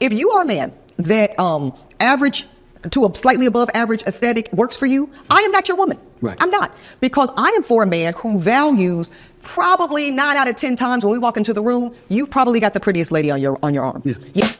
If you are a man that average to a slightly above average aesthetic works for you, I am not your woman. Right. I'm not. Because I am for a man who values probably 9 out of 10 times when we walk into the room, you've probably got the prettiest lady on your arm. Yeah. Yeah.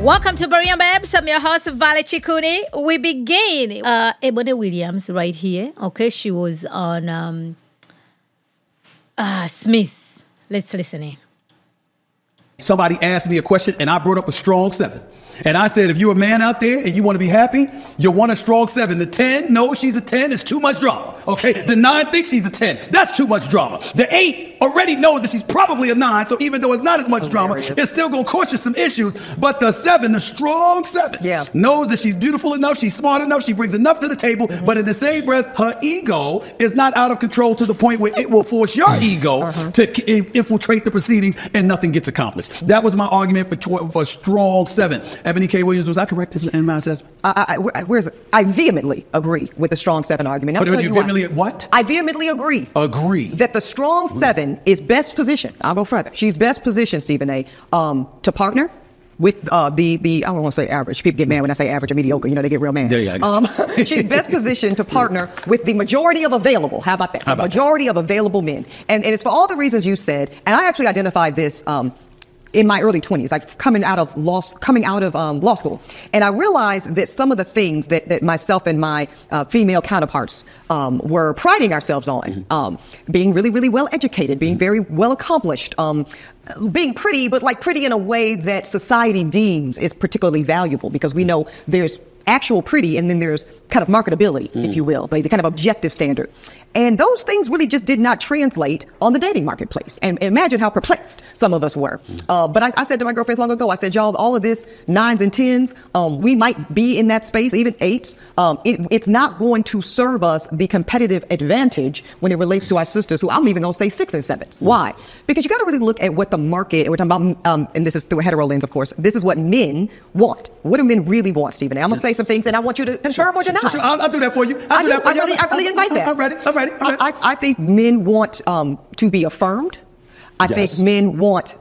Welcome to Buriam Babs. I'm your host, Valet Chikuni. We begin Eboni Williams right here. Okay, she was on Smith. Let's listen in. Somebody asked me a question and I brought up a strong 7. And I said, if you're a man out there and you want to be happy, you want a strong 7. The 10, no, she's a 10. It's too much drama. Okay, the 9 thinks she's a 10. That's too much drama. The 8. Already knows that she's probably a 9, so even though it's not as much drama, it's still going to cause you some issues. But the 7, the strong 7, knows that she's beautiful enough, she's smart enough, she brings enough to the table, but in the same breath, her ego is not out of control to the point where it will force your ego to infiltrate the proceedings and nothing gets accomplished. That was my argument for strong 7. Eboni K Williams, was I correct in my assessment? I vehemently agree with the strong 7 argument. You vehemently what? I vehemently agree. Agree. That the strong 7 is best positioned. I'll go further. She's best positioned, Stephen A., to partner with the I don't want to say average. People get mad when I say average or mediocre. You know, they get real mad. Yeah, yeah, she's best positioned to partner with the majority of available. How about that? How about majority that? Of available men. And it's for all the reasons you said. And I actually identified this in my early 20s, like coming out of law school. And I realized that some of the things that myself and my female counterparts were priding ourselves on, being really, really well educated, being very well accomplished, being pretty, but like pretty in a way that society deems is particularly valuable, because we know there's actual pretty and then there's kind of marketability, if you will, like the kind of objective standard. And those things really just did not translate on the dating marketplace. And imagine how perplexed some of us were. But I said to my girlfriends long ago, I said, y'all, all of this 9s and 10s, we might be in that space, even 8s. It's not going to serve us the competitive advantage when it relates to our sisters, who I'm even going to say 6s and 7s. Why? Because you got to really look at what the market, and we're talking about, and this is through a hetero lens, of course, this is what men want. What do men really want, Stephen? I'm going to say some things and I want you to confirm or deny. Sure. I'll do that for you. I really invite that. I'm ready. I think men want to be affirmed. I think men want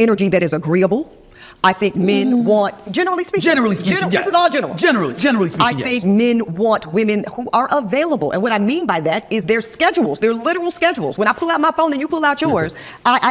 energy that is agreeable. I think men want, generally speaking, yes. This is all general. Generally speaking, I think men want women who are available. And what I mean by that is their schedules, their literal schedules. When I pull out my phone and you pull out yours,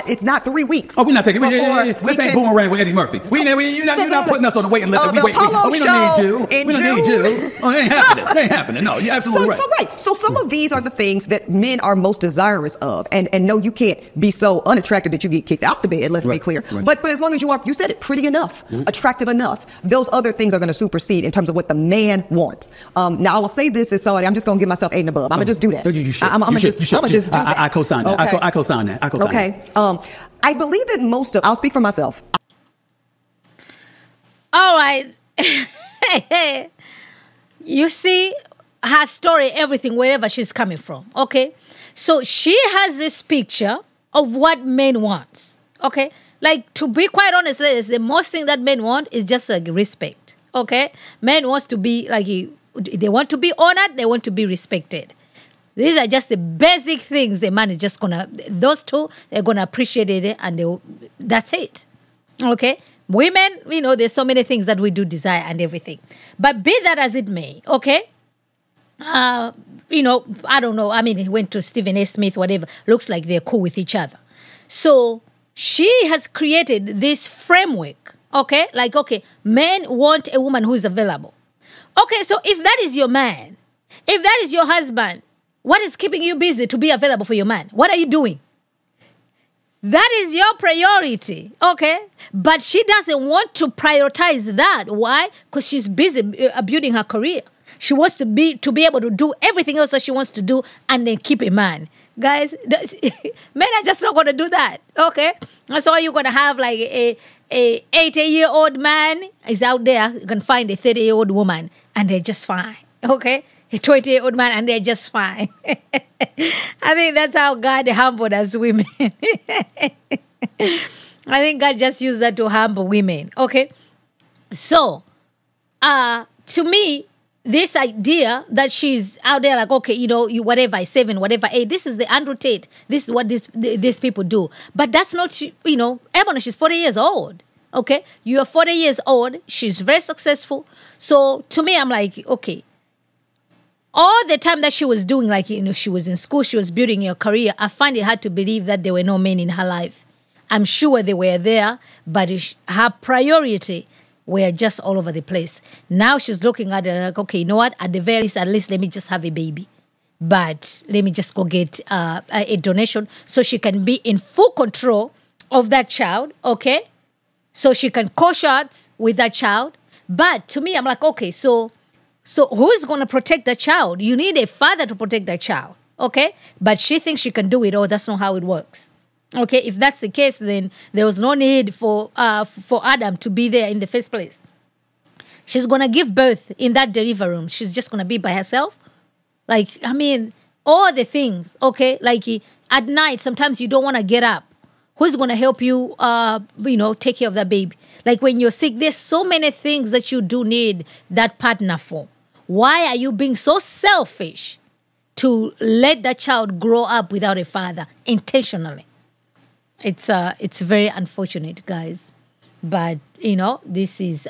it's not 3 weeks. Oh, we're not taking it. Yeah. This ain't Boomerang with Eddie Murphy. You're not putting us on the waiting list. We don't need you. We don't need you. Oh, it ain't happening. It ain't happening. No, you're absolutely right. So some of these are the things that men are most desirous of. And no, you can't be so unattractive that you get kicked out the bed, let's be clear. But as long as you are, you said it, pretty enough, attractive enough, those other things are going to supersede in terms of what the man wants. Now, I will say this is sorry, I'm just going to give myself 8 and above. I'm going to just do that. I'm going to just do that. I co-sign that. Okay. I co-sign that. Okay. I believe that most of, I'll speak for myself. All right. You see her story, everything, wherever she's coming from. Okay. So she has this picture of what men want. Okay. Like, to be quite honest, ladies, the most thing that men want is just like respect. Okay, men wants to be like, they want to be honored, they want to be respected. These are just the basic things the man is just gonna. Those two, they're gonna appreciate it, and that's it. Okay, women, you know, there's so many things that we do desire and everything. But be that as it may, okay. You know, I don't know. I mean, he went to Stephen A. Smith, whatever. Looks like they're cool with each other. So. She has created this framework, okay? Like, okay, men want a woman who is available. Okay, so if that is your man, if that is your husband, what is keeping you busy to be available for your man? What are you doing? That is your priority, okay? But she doesn't want to prioritize that. Why? Because she's busy building her career. She wants to be able to do everything else that she wants to do and then keep a man. Guys, men are just not going to do that, okay? And so you're going to have like a 80-year-old man is out there, you can find a 30-year-old woman, and they're just fine, okay? A 20-year-old man, and they're just fine. I think that's how God humbled us women. I think God just used that to humble women, okay? So, to me, this idea that she's out there like, okay, you know, you, whatever, 7, whatever, 8, this is the Andrew Tate. This is what these people do. But that's not, you know, Eboni, she's 40 years old, okay? You are 40 years old. She's very successful. So to me, I'm like, okay, all the time that she was doing, like, you know, she was in school, she was building her career, I find it hard to believe that there were no men in her life. I'm sure they were there, but her priority were just all over the place. Now she's looking at it like, okay, you know what? At the very least, at least let me just have a baby. But let me just go get a donation so she can be in full control of that child, okay? So she can call shots with that child. But to me, I'm like, okay, so who's going to protect the child? You need a father to protect that child, okay? But she thinks she can do it. Oh, that's not how it works. Okay, if that's the case, then there was no need for Adam to be there in the first place. She's going to give birth in that delivery room. She's just going to be by herself. Like, I mean, all the things, okay? Like, at night, sometimes you don't want to get up. Who's going to help you, you know, take care of that baby? Like, when you're sick, there's so many things that you do need that partner for. Why are you being so selfish to let that child grow up without a father intentionally? It's very unfortunate, guys, but you know this is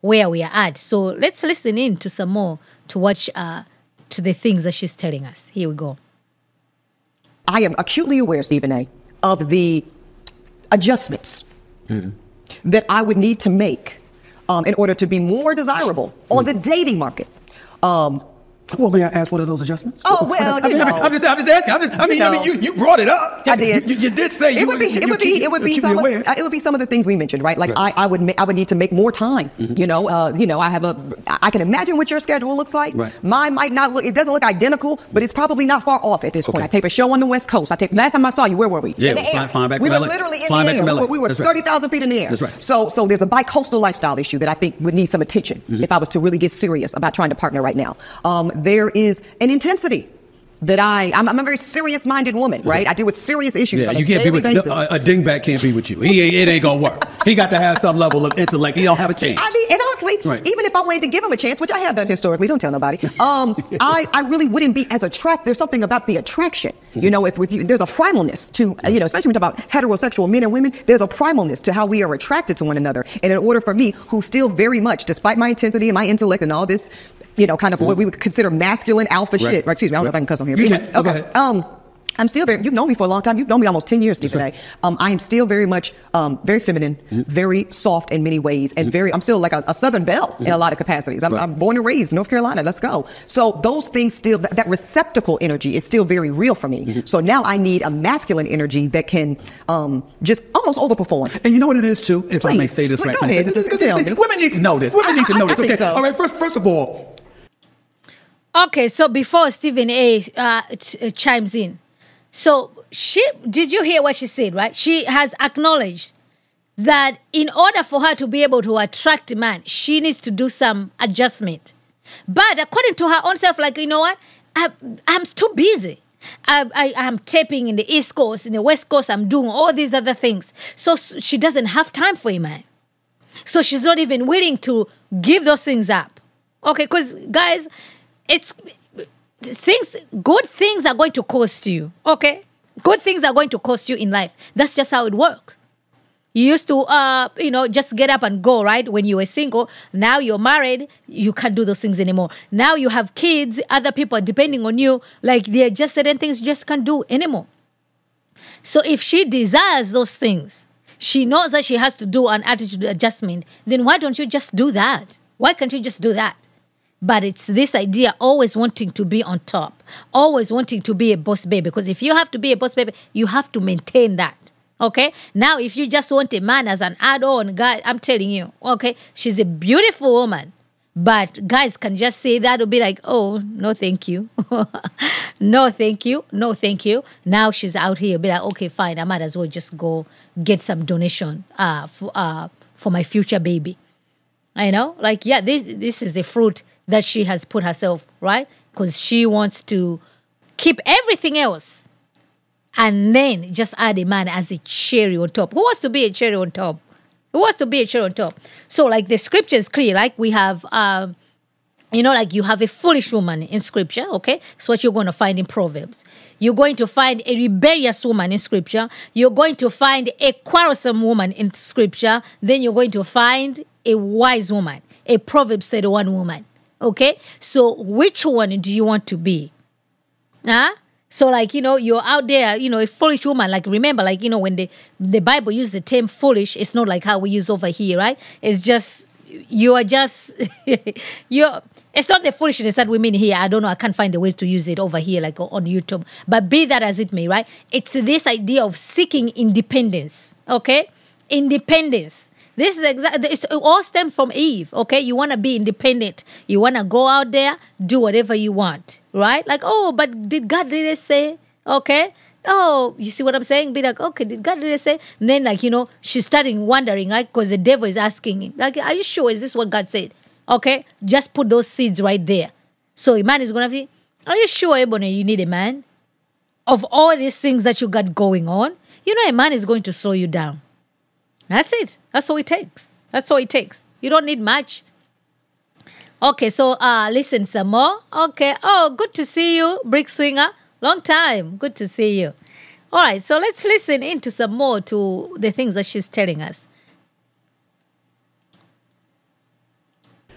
where we are at. So let's listen in to some more to watch to the things that she's telling us. Here we go. I am acutely aware, Stephen A., of the adjustments that I would need to make in order to be more desirable on the dating market. Well, may I ask what are those adjustments? Oh, well, I'm just asking. You brought it up. I did. You did say you would be some of the things we mentioned, right? Like right. I would need to make more time. Mm-hmm. You know, I can imagine what your schedule looks like. Right. Mine might not look. It doesn't look identical, but it's probably not far off at this point. I tape a show on the West Coast. Last time I saw you, where were we? Yeah, in the air. Flying back. We were literally in the air. We were 30,000 feet in the air. That's right. So there's a bi-coastal lifestyle issue that I think would need some attention if I was to really get serious about trying to partner right now. There is an intensity that I'm a very serious-minded woman, right? I deal with serious issues. Yeah, you can't be with a dingbat. Can't be with you. It ain't gonna work. He got to have some level of intellect. He don't have a chance. I mean, and honestly, even if I wanted to give him a chance, which I have done historically, don't tell nobody. I really wouldn't be as attracted. There's something about the attraction, you know. If you, there's a primalness to, you know, especially when we talk about heterosexual men and women. There's a primalness to how we are attracted to one another. And in order for me, who still very much, despite my intensity and my intellect and all this, you know, kind of what we would consider masculine alpha shit. Right, excuse me, I don't know if I can cuss on here. But okay. I'm still very, you've known me for a long time. You've known me almost 10 years today. Right. I am still very much, very feminine, very soft in many ways, and very, I'm still like a Southern belle in a lot of capacities. I'm born and raised in North Carolina. Let's go. So those things still, that receptacle energy is still very real for me. So now I need a masculine energy that can just almost overperform. And you know what it is too, if I may say this right now. Women need to know this. Women need to know this. Okay. All right. First of all. Okay, so before Stephen A. Chimes in, so did you hear what she said, right? She has acknowledged that in order for her to be able to attract a man, she needs to do some adjustment. But according to her own self, like, you know what? I'm too busy. I'm taping in the East Coast, in the West Coast. I'm doing all these other things. So she doesn't have time for a man. So she's not even willing to give those things up. Okay, because guys... It's things, good things are going to cost you, okay? Good things are going to cost you in life. That's just how it works. You used to, you know, just get up and go, right? When you were single, now you're married, you can't do those things anymore. Now you have kids, other people are depending on you. Like, there are just certain things you just can't do anymore. So if she desires those things, she knows that she has to do an attitude adjustment, then why don't you just do that? Why can't you just do that? But it's this idea, always wanting to be on top, always wanting to be a boss baby. Because if you have to be a boss baby, you have to maintain that, okay? Now, if you just want a man as an add-on, guy, I'm telling you, okay, she's a beautiful woman. But guys can just say that will be like, oh, no, thank you. No, thank you. No, thank you. Now she's out here, be like, okay, fine, I might as well just go get some donation for my future baby. I know, like, yeah, this is the fruit that she has put herself, right? Because she wants to keep everything else and then just add a man as a cherry on top. Who wants to be a cherry on top? Who wants to be a cherry on top? So like the scripture is clear, like we have You know, like you have a foolish woman in scripture, okay? That's what you're going to find in Proverbs. You're going to find a rebellious woman in scripture. You're going to find a quarrelsome woman in scripture. Then you're going to find a wise woman, a Proverbs 31 woman, okay? So which one do you want to be? Huh? So like, you know, you're out there, you know, a foolish woman. Like, remember, like, you know, when the Bible used the term foolish, it's not like how we use over here, right? It's just, you are just, you're... It's not the foolishness that we mean here. I don't know. I can't find a way to use it over here, like on YouTube. But be that as it may, right? It's this idea of seeking independence, okay? Independence. This is exactly, it all stems from Eve, okay? You want to be independent. You want to go out there, do whatever you want, right? Like, oh, but did God really say, okay? Oh, you see what I'm saying? Be like, okay, did God really say? And then, like, you know, she's starting wondering, right? Because the devil is asking him, like, are you sure? Is this what God said? Okay, just put those seeds right there. So a man is going to be, are you sure, Eboni, you need a man? Of all these things that you got going on, you know a man is going to slow you down. That's it. That's all it takes. That's all it takes. You don't need much. Okay, so listen some more. Okay, oh, good to see you, Brick Swinger. Long time. Good to see you. All right, so let's listen into some more to the things that she's telling us.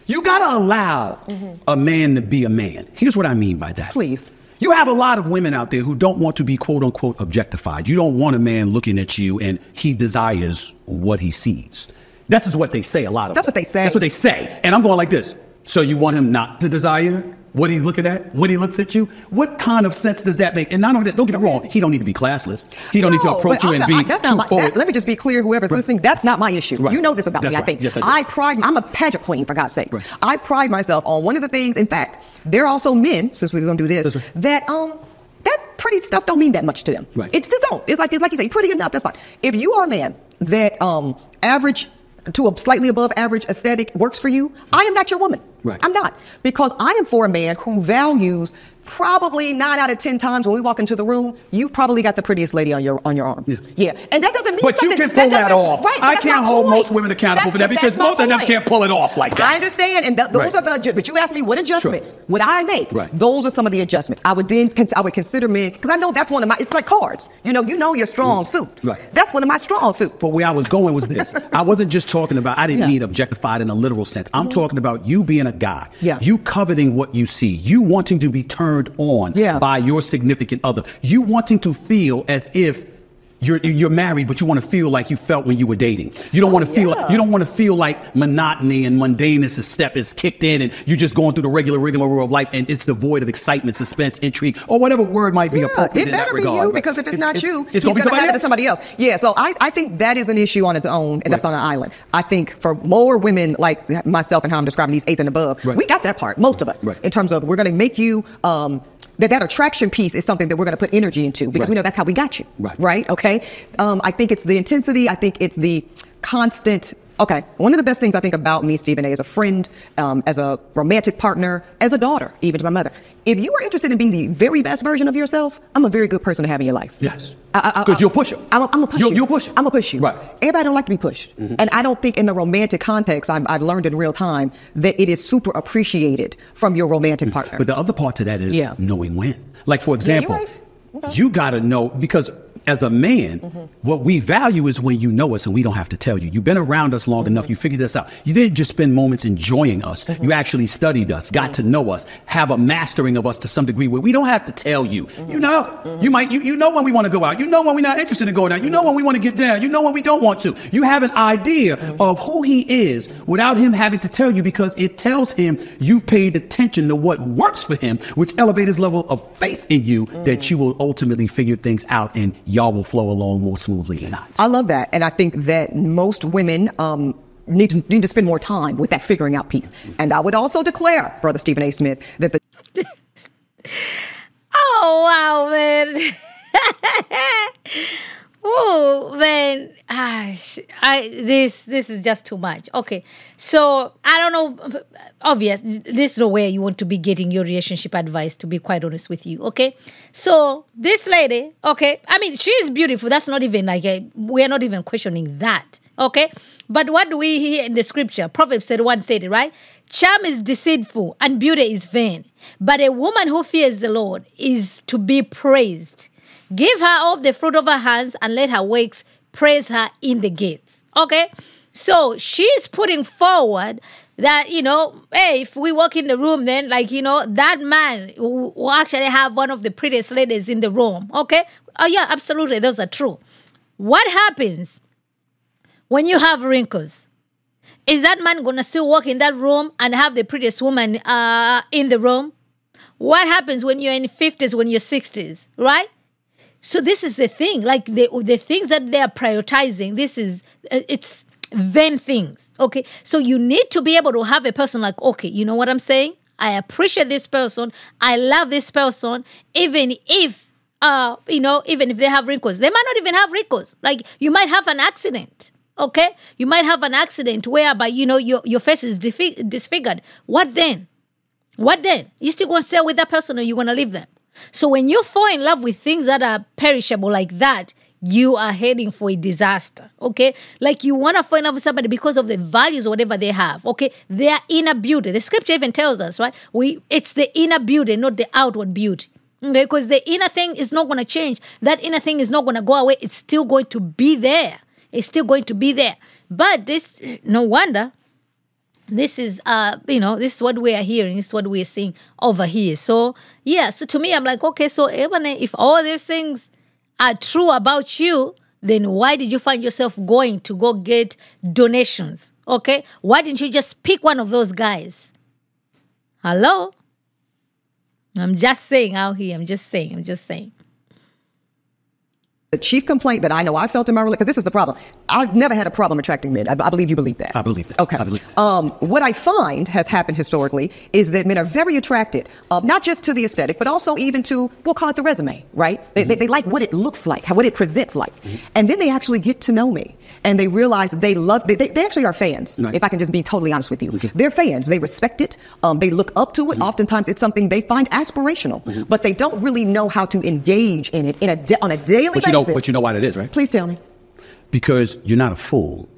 You gotta allow a man to be a man. Here's what I mean by that. Please. You have a lot of women out there who don't want to be quote unquote objectified. You don't want a man looking at you and he desires what he sees. This is what they say a lot of. That's what they say. That's what they say. And I'm going like this. So you want him not to desire what he's looking at when he looks at you? What kind of sense does that make? And not only that, don't get it wrong, he don't need to be classless. He don't need to approach you and be too forward. Let me just be clear, whoever's listening, that's not my issue. Right. You know this about me, I think. Yes, I do. I'm a pageant queen, for God's sake. Right. I pride myself on one of the things, in fact, there are also men, since we're going to do this, that that pretty stuff don't mean that much to them. Right. It's just don't. It's like you say, pretty enough, that's fine. If you are a man that average to a slightly above average aesthetic works for you, I am not your woman. Right. I'm not. Because I am for a man who values probably 9 out of 10 times when we walk into the room, you've probably got the prettiest lady on your arm. Yeah. And that doesn't mean but something. But you can pull that off. Right, I can't hold most women accountable for that because most of them can't pull it off like that. I understand. And those are the adjustments. You asked me what adjustments would I make. Right. Those are some of the adjustments. I would consider men, because I know that's one of my, it's like cards. You know your strong suit. Right. That's one of my strong suits. But where I was going was this. I wasn't just talking about, I didn't mean objectified in a literal sense. I'm talking about you being a guy. Yeah. You coveting what you see. You wanting to be turned on by your significant other. You wanting to feel as if you're married, but you want to feel like you felt when you were dating. You don't want to feel you don't want to feel like monotony and mundaneness is kicked in and you're just going through the regular world of life and it's devoid of excitement, suspense, intrigue, or whatever word might be appropriate in that regard. It better be you, because if it's going to be somebody else. Yeah, so I think that is an issue on its own, and that's on an island. I think for more women like myself and how I'm describing these 8 and above, we got that part, most of us, in terms of we're going to make you... That attraction piece is something that we're going to put energy into because we know that's how we got you. Right? Okay. I think it's the intensity. I think it's the constant. Okay. One of the best things I think about me, Stephen A., as a friend, as a romantic partner, as a daughter, even to my mother. If you are interested in being the very best version of yourself, I'm a very good person to have in your life. Yes. Because you'll push it. I'm a push you. You'll push it. I'm a push you. Right. Everybody don't like to be pushed. Mm-hmm. And I don't think in the romantic context, I've learned in real time that it is super appreciated from your romantic partner. But the other part to that is knowing when. Like, for example, you got to know, because as a man, what we value is when you know us and we don't have to tell you. You've been around us long enough. You figured this out. You didn't just spend moments enjoying us. You actually studied us, got to know us, have a mastering of us to some degree where we don't have to tell you. You know, you know when we want to go out. You know when we're not interested in going out. You know when we want to get down. You know when we don't want to. You have an idea of who he is without him having to tell you, because it tells him you've paid attention to what works for him, which elevates his level of faith in you that you will ultimately figure things out and y'all will flow along more smoothly than not. I love that. And I think that most women need to spend more time with that figuring out piece. And I would also declare, Brother Stephen A. Smith, that the... Oh, wow, man. Oh, man. This is just too much. Okay. So, I don't know. Obvious. This is not where you want to be getting your relationship advice, to be quite honest with you. Okay. So, this lady, okay. I mean, she is beautiful. That's not even like, we're not even questioning that. Okay? But what do we hear in the scripture? Proverbs 31:30, right? Charm is deceitful and beauty is vain, but a woman who fears the Lord is to be praised. Give her of the fruit of her hands and let her works praise her in the gates. Okay? So she's putting forward that, you know, hey, if we walk in the room, then, like, you know, that man will actually have one of the prettiest ladies in the room. Okay? Oh, yeah, absolutely. Those are true. What happens when you have wrinkles? Is that man going to still walk in that room and have the prettiest woman in the room? What happens when you're in your 50s, when you're 60s, right? So this is the thing, like the things that they are prioritizing, this is, it's vain things, okay? So you need to be able to have a person like, okay, you know what I'm saying? I appreciate this person. I love this person, even if, you know, even if they have wrinkles. They might not even have wrinkles. Like, you might have an accident, okay? You might have an accident whereby, you know, your face is disfigured. What then? What then? You still going to stay with that person or you going to leave them? So when you fall in love with things that are perishable like that, you are heading for a disaster, okay? Like, you want to fall in love with somebody because of the values or whatever they have, okay? Their inner beauty. The scripture even tells us, right? It's the inner beauty, not the outward beauty, okay? Because the inner thing is not going to change. That inner thing is not going to go away. It's still going to be there. It's still going to be there. But this, no wonder, this is, you know, this is what we are hearing. This is what we are seeing over here. So, yeah. So to me, I'm like, okay, so even if all these things are true about you, then why did you find yourself going to go get donations? Okay? Why didn't you just pick one of those guys? Hello? I'm just saying out here. I'm just saying. The chief complaint that I know I felt in my relationship, because this is the problem. I've never had a problem attracting men. I believe you believe that. I believe that. Okay. I believe that. What I find has happened historically is that men are very attracted, not just to the aesthetic, but also even to, we'll call it the resume, right? They like what it looks like, what it presents like. And then they actually get to know me. And they realize they love, they actually are fans, right? If I can just be totally honest with you. Okay. They're fans. They respect it. They look up to it. Oftentimes it's something they find aspirational, but they don't really know how to engage in it in on a daily basis. But you know what it is, right? Please tell me. Because you're not a fool.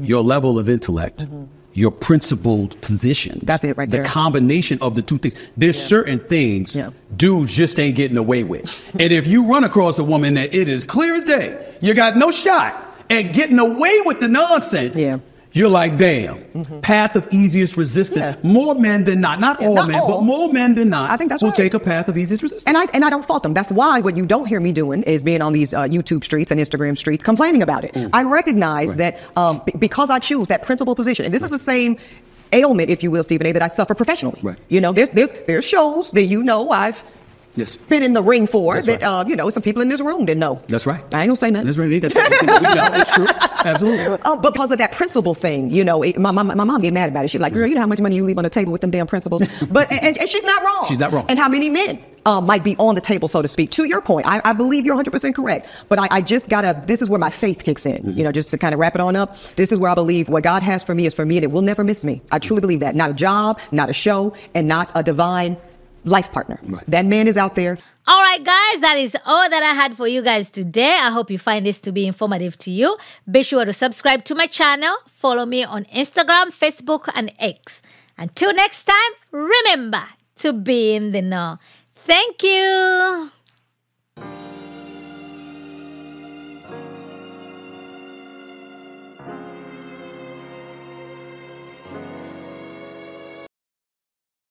Your level of intellect, your principled positions. That's it right there. The combination of the two things. There's certain things dudes just ain't getting away with. And if you run across a woman that it is clear as day, you got no shot at getting away with the nonsense. Yeah. You're like, damn, path of easiest resistance. Yeah. More men than not, not all men, but more men than not, I think that's will take a path of easiest resistance. And I don't fault them. That's why what you don't hear me doing is being on these YouTube streets and Instagram streets complaining about it. I recognize that because I choose that principal position, and this is the same ailment, if you will, Stephen A., that I suffer professionally. Right. You know, there's shows that, you know, I've been in the ring for that, you know, some people in this room didn't know. That's right. I ain't gonna say nothing. That's right. That's it's true. Absolutely. But because of that principle thing, you know, my mom get mad about it. She's like, girl, you know how much money you leave on the table with them damn principles. But and she's not wrong. She's not wrong. And how many men might be on the table, so to speak? To your point, I believe you're 100% correct. But I just gotta, this is where my faith kicks in. You know, just to kind of wrap it on up. This is where I believe what God has for me is for me, and it will never miss me. I truly believe that. Not a job, not a show, and not a divine life partner. Right. That man is out there. All right, guys, that is all that I had for you guys today. I hope you find this to be informative to you. Be sure to subscribe to my channel. Follow me on Instagram, Facebook, and X. Until next time, remember to be in the know. Thank you.